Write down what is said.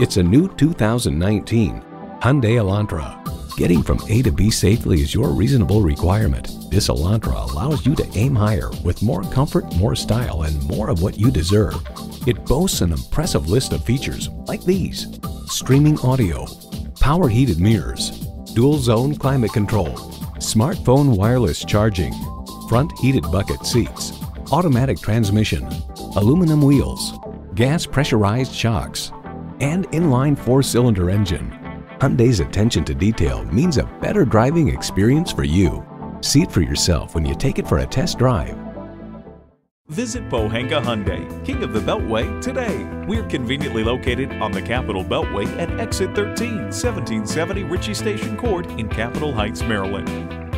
It's a new 2019 Hyundai Elantra. Getting from A to B safely is your reasonable requirement. This Elantra allows you to aim higher with more comfort, more style, and more of what you deserve. It boasts an impressive list of features like these: streaming audio, power heated mirrors, dual zone climate control, smartphone wireless charging, front heated bucket seats, automatic transmission, aluminum wheels, gas pressurized shocks, and inline four-cylinder engine. Hyundai's attention to detail means a better driving experience for you. See it for yourself when you take it for a test drive. Visit Pohanka Hyundai, King of the Beltway, today. We're conveniently located on the Capitol Beltway at exit 13, 1770 Ritchie Station Court in Capitol Heights, Maryland.